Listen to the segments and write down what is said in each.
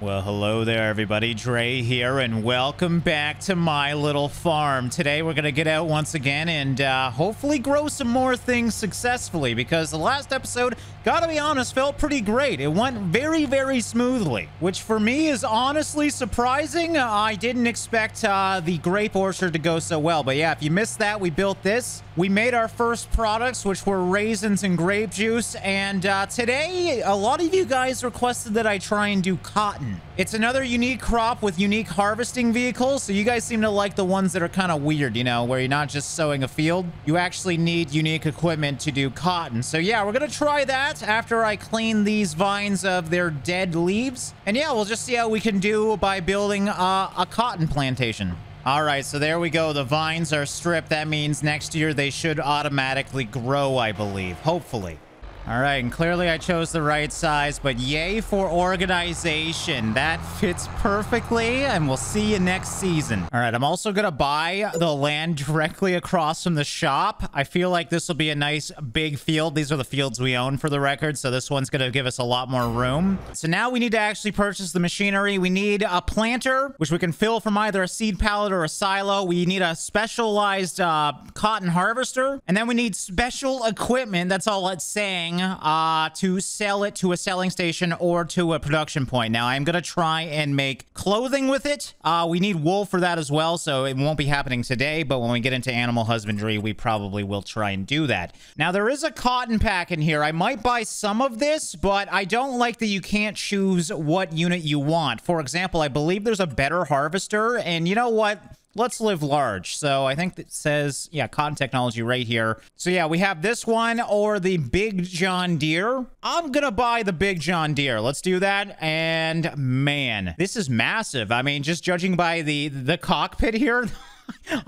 Well, hello there, everybody. Dre here, and welcome back to my little farm. Today, we're going to get out once again and hopefully grow some more things successfully, because the last episode, gotta be honest, felt pretty great. It went very, very smoothly, which for me is honestly surprising. I didn't expect the grape orchard to go so well, but yeah, if you missed that, we built this. We made our first products, which were raisins and grape juice, and today, a lot of you guys requested that I try and do cotton. It's another unique crop with unique harvesting vehicles. So you guys seem to like the ones that are kind of weird, you know, where you're not just sowing a field. You actually need unique equipment to do cotton. So yeah, we're going to try that after I clean these vines of their dead leaves. And yeah, we'll just see how we can do by building a cotton plantation. All right, so there we go. The vines are stripped. That means next year they should automatically grow, I believe. Hopefully. All right, and clearly I chose the right size, but yay for organization. That fits perfectly, and we'll see you next season. All right, I'm also going to buy the land directly across from the shop. I feel like this will be a nice big field. These are the fields we own, for the record, so this one's going to give us a lot more room. So now we need to actually purchase the machinery. We need a planter, which we can fill from either a seed pallet or a silo. We need a specialized cotton harvester, and then we need special equipment. That's all it's saying. To sell it to a selling station or to a production point. Now, I'm going to try and make clothing with it. We need wool for that as well, so it won't be happening today, but when we get into animal husbandry, we probably will try and do that. Now, there is a cotton pack in here. I might buy some of this, but I don't like that you can't choose what unit you want. For example, I believe there's a better harvester, and you know what? Let's live large. So I think that says, yeah, Cotton Technology right here. So yeah, we have this one or the big John Deere. I'm going to buy the big John Deere. Let's do that. And man, this is massive. I mean, just judging by the cockpit here,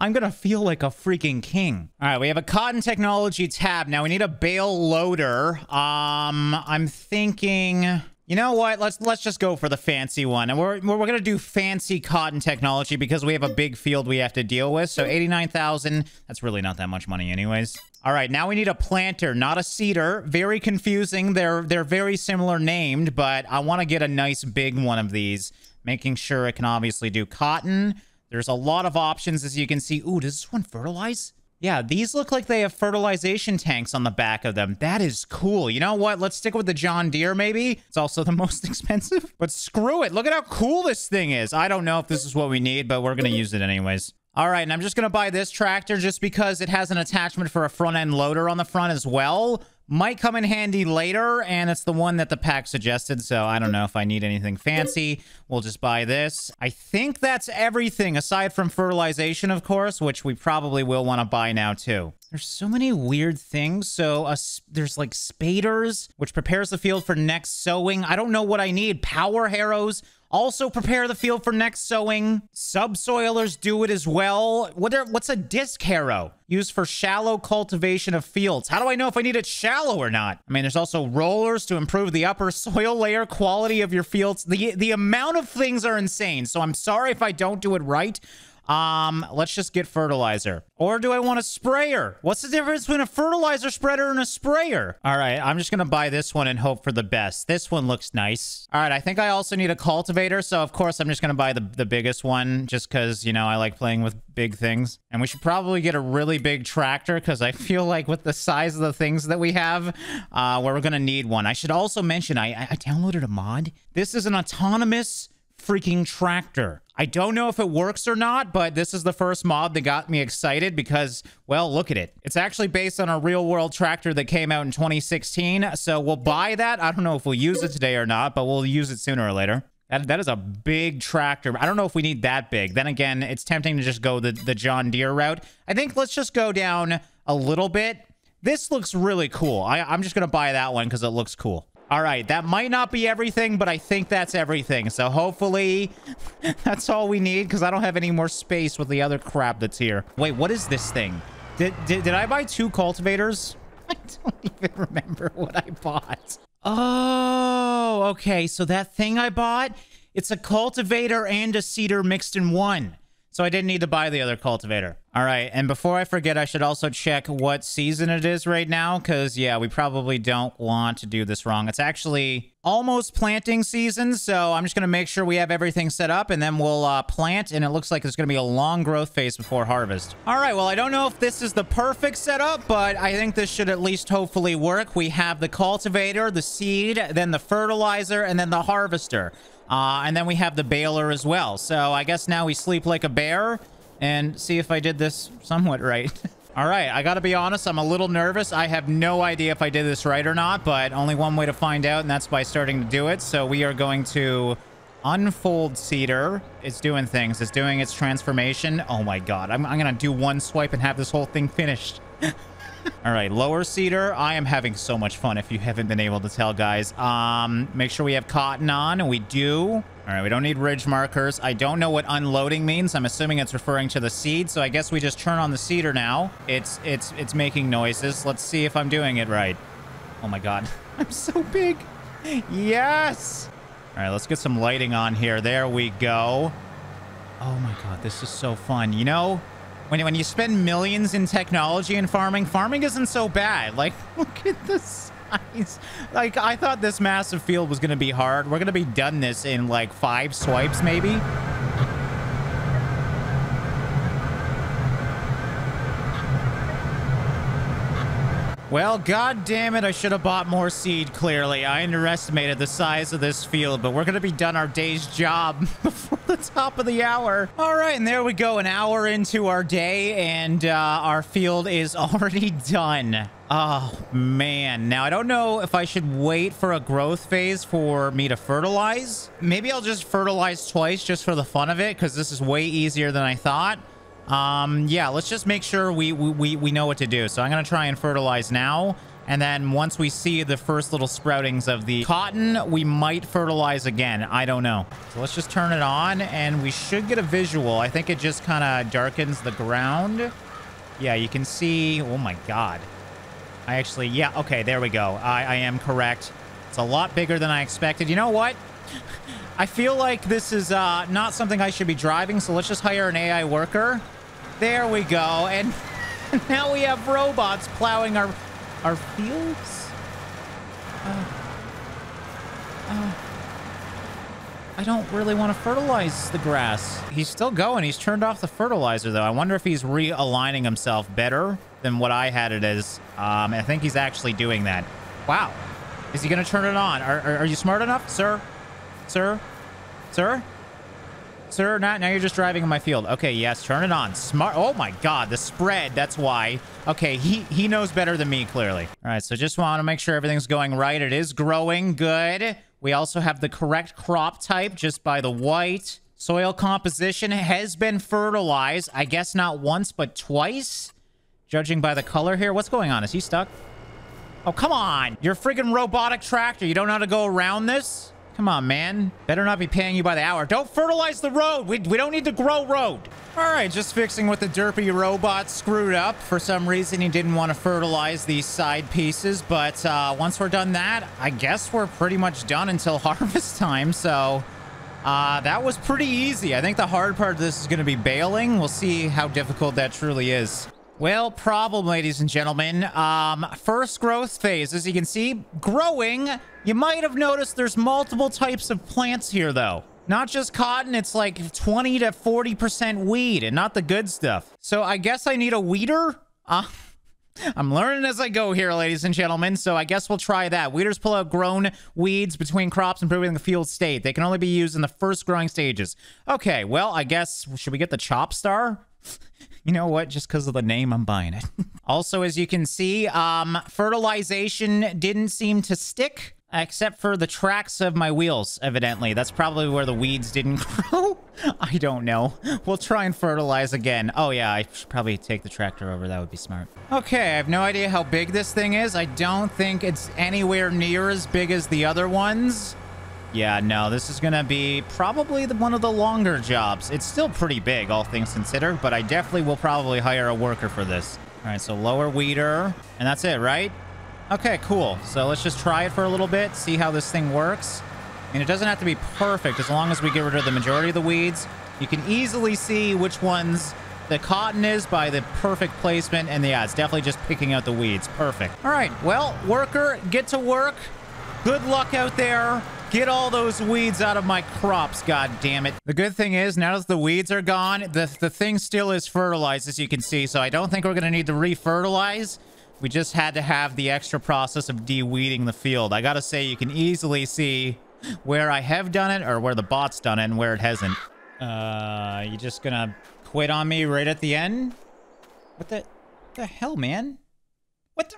I'm going to feel like a freaking king. All right, we have a Cotton Technology tab. Now we need a bale loader. I'm thinking... You know what? Let's just go for the fancy one. And we're going to do fancy Cotton Technology because we have a big field we have to deal with. So 89,000. That's really not that much money anyways. All right, now we need a planter, not a seeder. Very confusing. They're very similar named, but I want to get a nice big one of these, making sure it can obviously do cotton. There's a lot of options, as you can see. Ooh, does this one fertilize? Yeah, these look like they have fertilization tanks on the back of them. That is cool. You know what? Let's stick with the John Deere, maybe. It's also the most expensive. But screw it. Look at how cool this thing is. I don't know if this is what we need, but we're going to use it anyways. All right, and I'm just going to buy this tractor just because it has an attachment for a front-end loader on the front as well. Might come in handy later, and it's the one that the pack suggested, so I don't know if I need anything fancy. We'll just buy this. I think that's everything, aside from fertilization, of course, which we probably will want to buy now, too. There's so many weird things. So there's like spaders, which prepares the field for next sowing. I don't know what I need. Power harrows also prepare the field for next sowing. Subsoilers do it as well. What's a disc harrow? Used for shallow cultivation of fields. How do I know if I need it shallow or not? I mean, there's also rollers to improve the upper soil layer quality of your fields. The amount of things are insane. So I'm sorry if I don't do it right. Let's just get fertilizer. Or do I want a sprayer? What's the difference between a fertilizer spreader and a sprayer? All right, I'm just gonna buy this one and hope for the best. This one looks nice. All right, I think I also need a cultivator, so of course I'm just gonna buy the biggest one just because, you know, I like playing with big things. And we should probably get a really big tractor because I feel like with the size of the things that we have, we're gonna need one. I should also mention I downloaded a mod. This is an autonomous freaking tractor. I don't know if it works or not, but this is the first mod that got me excited because, well, look at it. It's actually based on a real-world tractor that came out in 2016, so we'll buy that. I don't know if we'll use it today or not, but we'll use it sooner or later. That is a big tractor. I don't know if we need that big. Then again, it's tempting to just go the John Deere route. I think let's just go down a little bit. This looks really cool. I'm just going to buy that one because it looks cool. All right, that might not be everything, but I think that's everything. So hopefully that's all we need because I don't have any more space with the other crap that's here. Wait, what is this thing? Did I buy two cultivators? I don't even remember what I bought. Oh, okay. So that thing I bought, it's a cultivator and a seeder mixed in one. So I didn't need to buy the other cultivator. All right, and before I forget, I should also check what season it is right now, because, yeah, we probably don't want to do this wrong. It's actually almost planting season, so I'm just going to make sure we have everything set up, and then we'll plant, and it looks like there's going to be a long growth phase before harvest. All right, well, I don't know if this is the perfect setup, but I think this should at least hopefully work. We have the cultivator, the seed, then the fertilizer, and then the harvester. And then we have the baler as well. So I guess now we sleep like a bear and see if I did this somewhat right. All right, I gotta be honest, I'm a little nervous. I have no idea if I did this right or not, but only one way to find out, and that's by starting to do it. So we are going to unfold cedar. It's doing things. It's doing its transformation. Oh my God, I'm gonna do one swipe and have this whole thing finished. All right, lower cedar. I am having so much fun if you haven't been able to tell, guys. Make sure we have cotton on, and we do. All right, we don't need ridge markers. I don't know what unloading means. I'm assuming it's referring to the seed, so I guess we just turn on the cedar now. It's making noises. Let's see if I'm doing it right. Oh my God, I'm so big. Yes. All right, let's get some lighting on here. There we go. Oh my God, this is so fun. You know, when you spend millions in technology and farming isn't so bad. Like, look at the size. Like, I thought this massive field was going to be hard. We're going to be done this in like 5 swipes, maybe. Well, God damn it. I should have bought more seed, clearly. I underestimated the size of this field, but we're going to be done our day's job before the top of the hour. All right, and there we go. An hour into our day, and our field is already done. Oh, man. Now, I don't know if I should wait for a growth phase for me to fertilize. Maybe I'll just fertilize twice just for the fun of it, because this is way easier than I thought. Yeah, let's just make sure we know what to do. So I'm going to try and fertilize now. And then once we see the first little sproutings of the cotton, we might fertilize again. I don't know. So let's just turn it on, and we should get a visual. I think it just kind of darkens the ground. Yeah, you can see. Oh my God. I actually, yeah. Okay, there we go. I am correct. It's a lot bigger than I expected. You know what? I feel like this is not something I should be driving, so let's just hire an AI worker. There we go. And now we have robots plowing our fields. I don't really want to fertilize the grass. He's still going. He's turned off the fertilizer, though. I wonder if he's realigning himself better than what I had it as. I think he's actually doing that. Wow. Is he going to turn it on? Are you smart enough, sir? Sir? Sir? Sir, now you're just driving in my field. Okay, yes, turn it on. Smart. Oh my God, the spread, that's why. Okay, he knows better than me, clearly. All right, so just want to make sure everything's going right. It is growing good. We also have the correct crop type just by the white. Soil composition has been fertilized. I guess not once, but twice, judging by the color here. What's going on? Is he stuck? Oh, come on. You're a friggin' robotic tractor. You don't know how to go around this? Come on, man. Better not be paying you by the hour. Don't fertilize the road. We don't need to grow road. All right, just fixing what the derpy robot screwed up. For some reason, he didn't want to fertilize these side pieces. But once we're done that, I guess we're pretty much done until harvest time. So that was pretty easy. I think the hard part of this is going to be baling. We'll see how difficult that truly is. Well, problem, ladies and gentlemen. First growth phase, as you can see, growing. You might have noticed there's multiple types of plants here, though. Not just cotton. It's like 20 to 40% weed, and not the good stuff. So I guess I need a weeder. I'm learning as I go here, ladies and gentlemen. So I guess we'll try that. Weeders pull out grown weeds between crops, improving the field state. They can only be used in the first growing stages. Okay, well, I guess, should we get the Chopstar? You know what? Just because of the name, I'm buying it. Also, as you can see, fertilization didn't seem to stick, except for the tracks of my wheels, evidently. That's probably where the weeds didn't grow. I don't know. We'll try and fertilize again. Oh, yeah, I should probably take the tractor over. That would be smart. Okay, I have no idea how big this thing is. I don't think it's anywhere near as big as the other ones. Yeah, no, this is going to be probably one of the longer jobs. It's still pretty big, all things considered, but I definitely will probably hire a worker for this. All right, so lower weeder, and that's it, right? Okay, cool. So let's just try it for a little bit, see how this thing works. And it doesn't have to be perfect as long as we get rid of the majority of the weeds. You can easily see which ones the cotton is by the perfect placement. And yeah, it's definitely just picking out the weeds. Perfect. All right. Well, worker, get to work. Good luck out there. Get all those weeds out of my crops, god damn it. The good thing is, now that the weeds are gone, the thing still is fertilized, as you can see. So I don't think we're going to need to re-fertilize. We just had to have the extra process of de-weeding the field. I got to say, you can easily see where I have done it, or where the bot's done it, and where it hasn't. You just going to quit on me right at the end? What the hell, man? What the...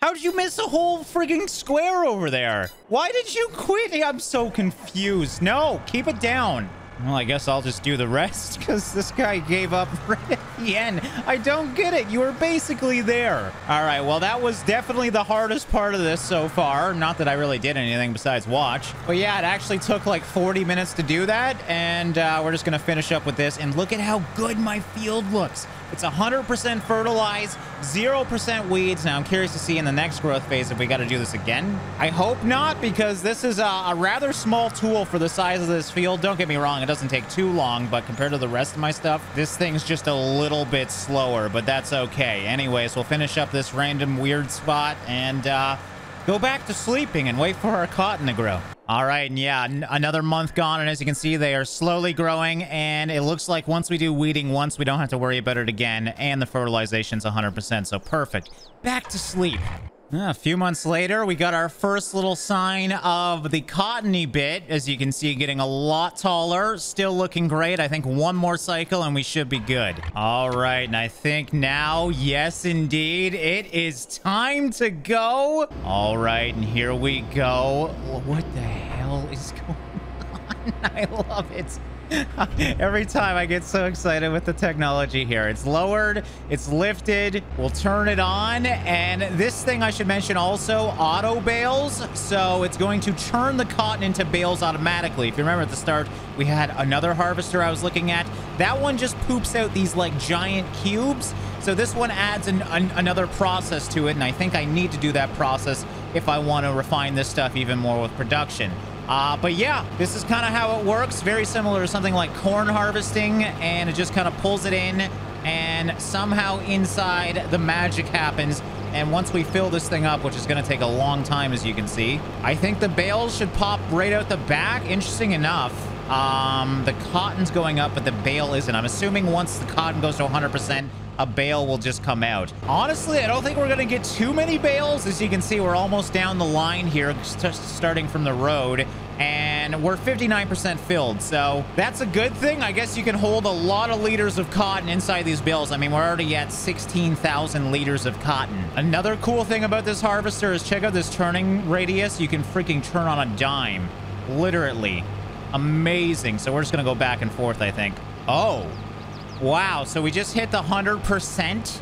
How did you miss a whole frigging square over there? Why did you quit? I'm so confused. No, keep it down. Well, I guess I'll just do the rest because this guy gave up right at the end. I don't get it. You were basically there. All right. Well, that was definitely the hardest part of this so far. Not that I really did anything besides watch. But yeah, it actually took like 40 minutes to do that. And we're just going to finish up with this. And look at how good my field looks. It's 100% fertilized, 0% weeds. Now, I'm curious to see in the next growth phase if we got to do this again. I hope not, because this is a rather small tool for the size of this field. Don't get me wrong, it doesn't take too long, but compared to the rest of my stuff, this thing's just a little bit slower, but that's okay. Anyways, we'll finish up this random weird spot and go back to sleeping and wait for our cotton to grow. All right, and yeah, another month gone, and as you can see, they are slowly growing, and it looks like once we do weeding once, we don't have to worry about it again, and the fertilization's 100%, so perfect. Back to sleep. A few months later, we got our first little sign of the cottony bit, as you can see, getting a lot taller, still looking great. I think one more cycle and we should be good. All right, and I think now, yes indeed, it is time to go. All right, and here we go. What the hell is going on? I love it. Every time I get so excited with the technology here. It's lowered, it's lifted, we'll turn it on. And this thing I should mention also, auto bales. So it's going to churn the cotton into bales automatically. If you remember at the start, we had another harvester I was looking at. That one just poops out these like giant cubes. So this one adds another process to it. And I think I need to do that process if I want to refine this stuff even more with production. But yeah, this is kind of how it works. Very similar to something like corn harvesting, and it just kind of pulls it in, and somehow inside the magic happens. And once we fill this thing up, which is going to take a long time, as you can see, I think the bales should pop right out the back. Interesting enough, the cotton's going up, but the bale isn't. I'm assuming once the cotton goes to 100%, a bale will just come out. Honestly, I don't think we're gonna get too many bales. As you can see, we're almost down the line here, starting from the road, and we're 59% filled. So that's a good thing. I guess you can hold a lot of liters of cotton inside these bales. I mean, we're already at 16,000 liters of cotton. Another cool thing about this harvester is check out this turning radius. You can freaking turn on a dime, literally. Amazing. So we're just gonna go back and forth, I think. Oh. Wow, so we just hit the 100%.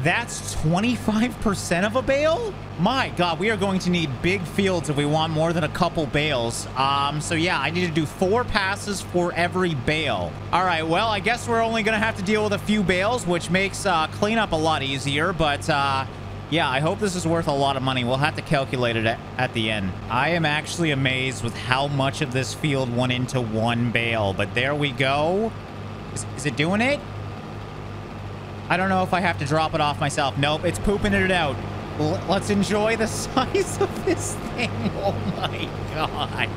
That's 25% of a bale? My God, we are going to need big fields if we want more than a couple bales. So yeah, I need to do 4 passes for every bale. All right, well, I guess we're only going to have to deal with a few bales, which makes cleanup a lot easier. But yeah, I hope this is worth a lot of money. We'll have to calculate it at the end. I am actually amazed with how much of this field went into one bale. But there we go. Is it doing it? I don't know if I have to drop it off myself. Nope, it's pooping it out. Let's enjoy the size of this thing. Oh my God.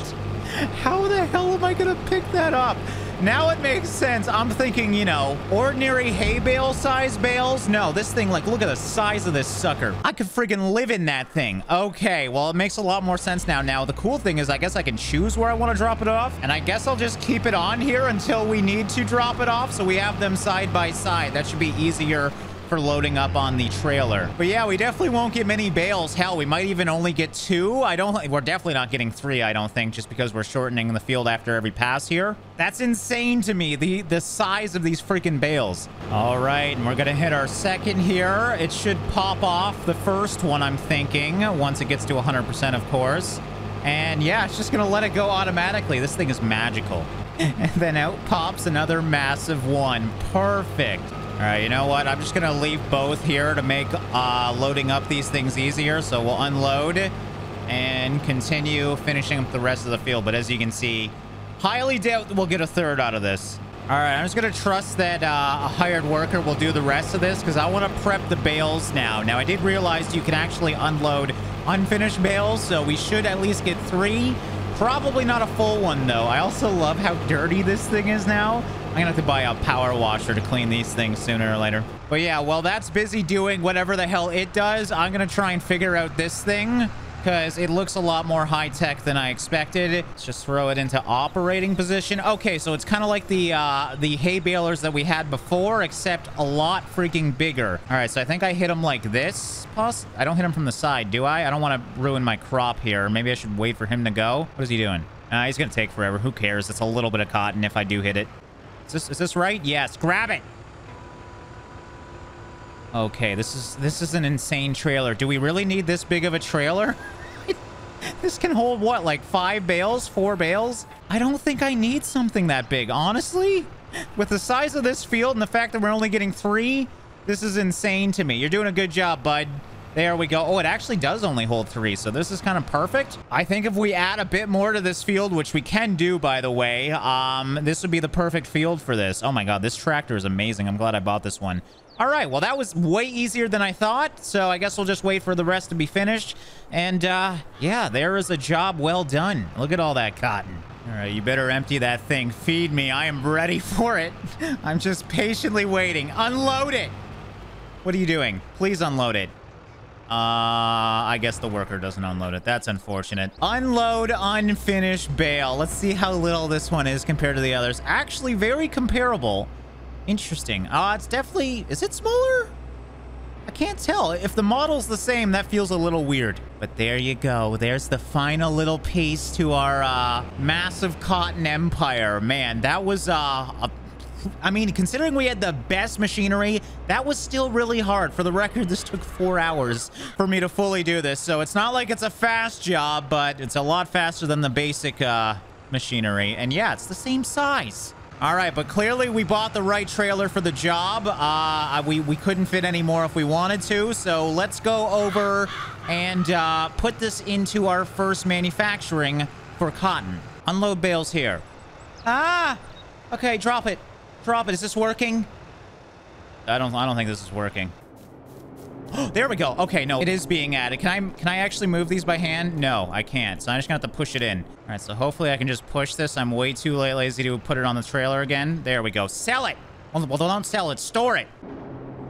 How the hell am I going to pick that up? Now it makes sense. I'm thinking, you know, ordinary hay bale size bales. No, this thing, like, look at the size of this sucker. I could friggin' live in that thing. Okay, well, it makes a lot more sense now. Now, the cool thing is I guess I can choose where I want to drop it off. And I guess I'll just keep it on here until we need to drop it off. So we have them side by side. That should be easier for loading up on the trailer. But yeah, we definitely won't get many bales. Hell, we might even only get 2. We're definitely not getting 3, I don't think, just because we're shortening the field after every pass here. That's insane to me, the size of these freaking bales. All right, and we're gonna hit our second here. It should pop off the first one, I'm thinking, once it gets to 100%, of course. And yeah, it's just gonna let it go automatically. This thing is magical. And then out pops another massive one. Perfect. All right, you know what? I'm just going to leave both here to make loading up these things easier. So we'll unload and continue finishing up the rest of the field. But as you can see, highly doubt that we'll get a third out of this. All right, I'm just going to trust that a hired worker will do the rest of this because I want to prep the bales now. Now, I did realize you can actually unload unfinished bales, so we should at least get 3. Probably not a full one, though. I also love how dirty this thing is now. I'm going to have to buy a power washer to clean these things sooner or later. But yeah, while that's busy doing whatever the hell it does, I'm going to try and figure out this thing, because it looks a lot more high-tech than I expected. Let's just throw it into operating position. Okay, so it's kind of like the hay balers that we had before, except a lot freaking bigger. All right, so I think I hit them like this. I don't hit them from the side, do I? I don't want to ruin my crop here. Maybe I should wait for him to go. What is he doing? He's going to take forever. Who cares? It's a little bit of cotton if I do hit it. Is this right? Yes. Grab it. Okay, this is an insane trailer. Do we really need this big of a trailer? This can hold, what, like 5 bales, 4 bales? I don't think I need something that big, honestly. With the size of this field and the fact that we're only getting 3, this is insane to me. You're doing a good job, bud. There we go. Oh, it actually does only hold 3, so this is kind of perfect. I think if we add a bit more to this field, which we can do, by the way, this would be the perfect field for this. Oh my God, this tractor is amazing. I'm glad I bought this one. All right, well, that was way easier than I thought, so I guess we'll just wait for the rest to be finished. And, yeah, there is a job well done. Look at all that cotton. All right, you better empty that thing. Feed me. I am ready for it. I'm just patiently waiting. Unload it. What are you doing? Please unload it. I guess the worker doesn't unload it. That's unfortunate. Unload unfinished bale. Let's see how little this one is compared to the others. Actually, very comparable. Interesting. It's definitely... Is it smaller? I can't tell. If the model's the same, that feels a little weird. But there you go. There's the final little piece to our massive cotton empire. Man, that was... I mean, considering we had the best machinery, that was still really hard. For the record, this took 4 hours for me to fully do this. So it's not like it's a fast job, but it's a lot faster than the basic machinery. And yeah, it's the same size. All right, but clearly we bought the right trailer for the job. We couldn't fit any more if we wanted to. So let's go over and put this into our first manufacturing for cotton. Unload bales here. Ah, okay, drop it. Drop it. Is this working? I don't think this is working. There we go. Okay, no, it is being added. Can I actually move these by hand? No, I can't. So I'm just gonna have to push it in. All right, so hopefully I can just push this. I'm way too lazy to put it on the trailer again. There we go. Sell it. Well, don't sell it. Store it.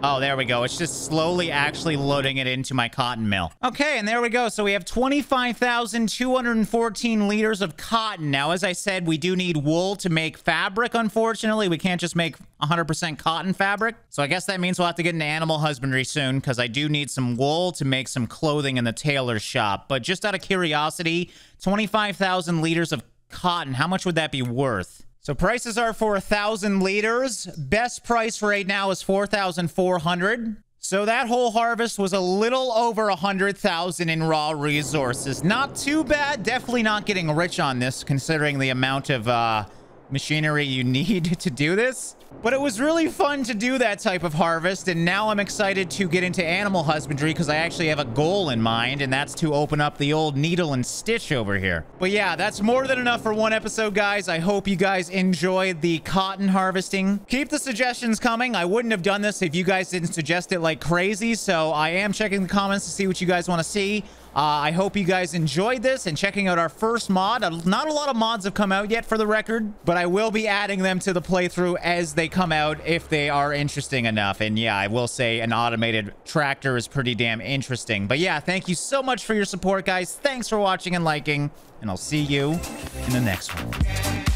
Oh, there we go. It's just slowly actually loading it into my cotton mill. Okay, and there we go. So we have 25,214 liters of cotton. Now, as I said, we do need wool to make fabric, unfortunately. We can't just make 100% cotton fabric. So I guess that means we'll have to get into animal husbandry soon, because I do need some wool to make some clothing in the tailor shop. But just out of curiosity, 25,000 liters of cotton, how much would that be worth? So prices are for 1,000 liters. Best price right now is 4,400. So that whole harvest was a little over 100,000 in raw resources. Not too bad. Definitely not getting rich on this, considering the amount of machinery you need to do this. But it was really fun to do that type of harvest, and now I'm excited to get into animal husbandry because I actually have a goal in mind, and that's to open up the old needle and stitch over here. But yeah, that's more than enough for one episode, guys. I hope you guys enjoyed the cotton harvesting. Keep the suggestions coming. I wouldn't have done this if you guys didn't suggest it like crazy, so I am checking the comments to see what you guys want to see. I hope you guys enjoyed this and checking out our first mod. Not a lot of mods have come out yet, for the record, but I will be adding them to the playthrough as they come out if they are interesting enough. And yeah, I will say an automated tractor is pretty damn interesting. But yeah, thank you so much for your support, guys. Thanks for watching and liking, and I'll see you in the next one.